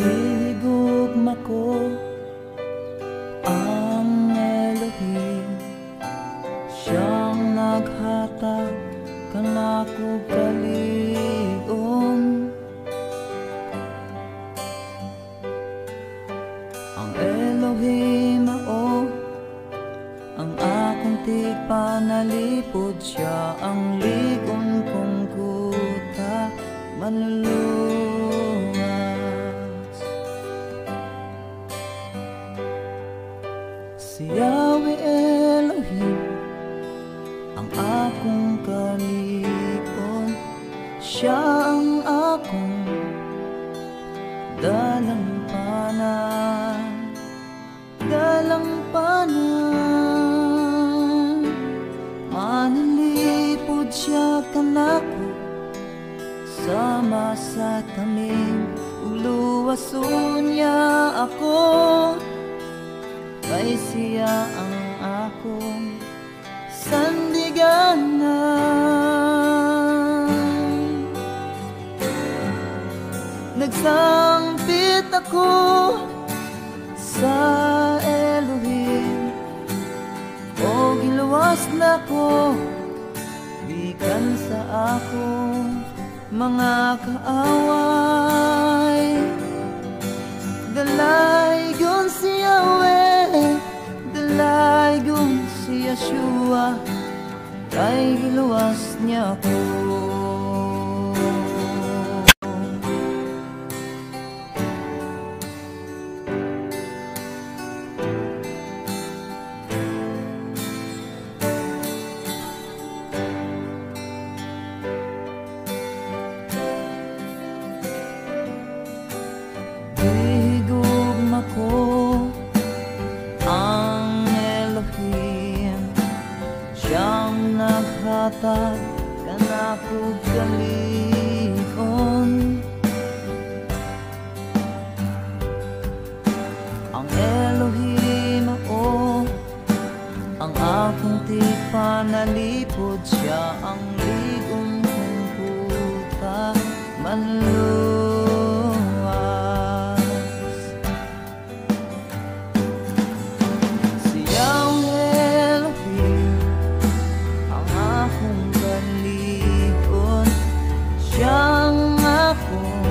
Higugma ko ang Elohim, siyang naghatag kanako kaligom. Ang Elohim ako, ang akong tipanalipod, siya ang ligom kong kuta manluluwa. Si Yahweh Elohim ang akong kalipon, siya ang akong dalampanan. Manalipod siya kanako sama sa taming uluwasun niya ako. Kay siya ang akong sandiganan. Nagsangpit ako sa Elohim, o giluwas na ko bikan sa akong mga kaaway. Dalaygon si Yahweh, dalaygon si Yahshua, kay giluwas niya ako. Higugma ko kan aku galikon. Ang Elohim ako, ang akong tipanalipod, siya ang ligong kong puta manluwas. Si Yahweh Elohim ang akong kalipon, siyang akong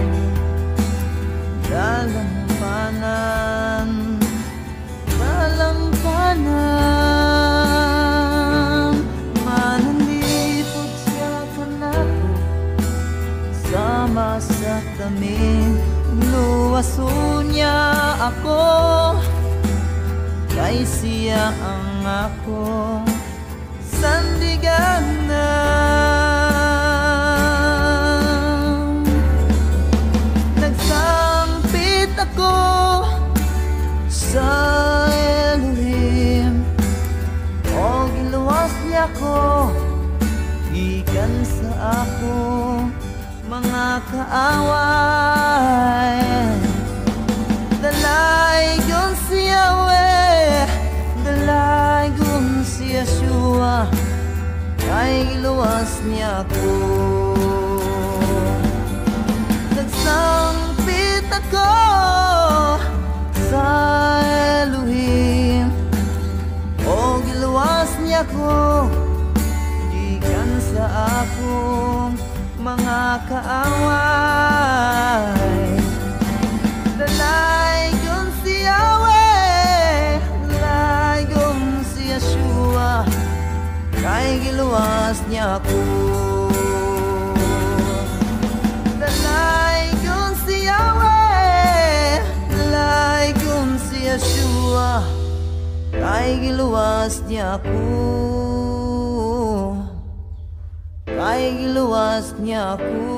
dalampanan. Manalipod siya kanako sama sa tamin, luwaso niya ako. Kay siya ang akong sandiganan. Nagsangpit ako sa Elohim, o giluwas niya ko gikan sa ako mga kaaway. Dalaygon si Yahweh, dalaygon si Yahshua, kay giluwas niya ako. Nagsangpit ako sa Elohim, o giluwas niya ko gikan sa akong mga kaaway. Dalaygon si Yahweh, dalaygon si Yahshua, kay giluwas niya ako. Dalaygon si Yahweh, dalaygon si Yahshua, kay giluwas niya ako. Kay giluwas niya ako.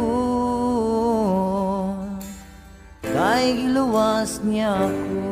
Kay giluwas niya ako.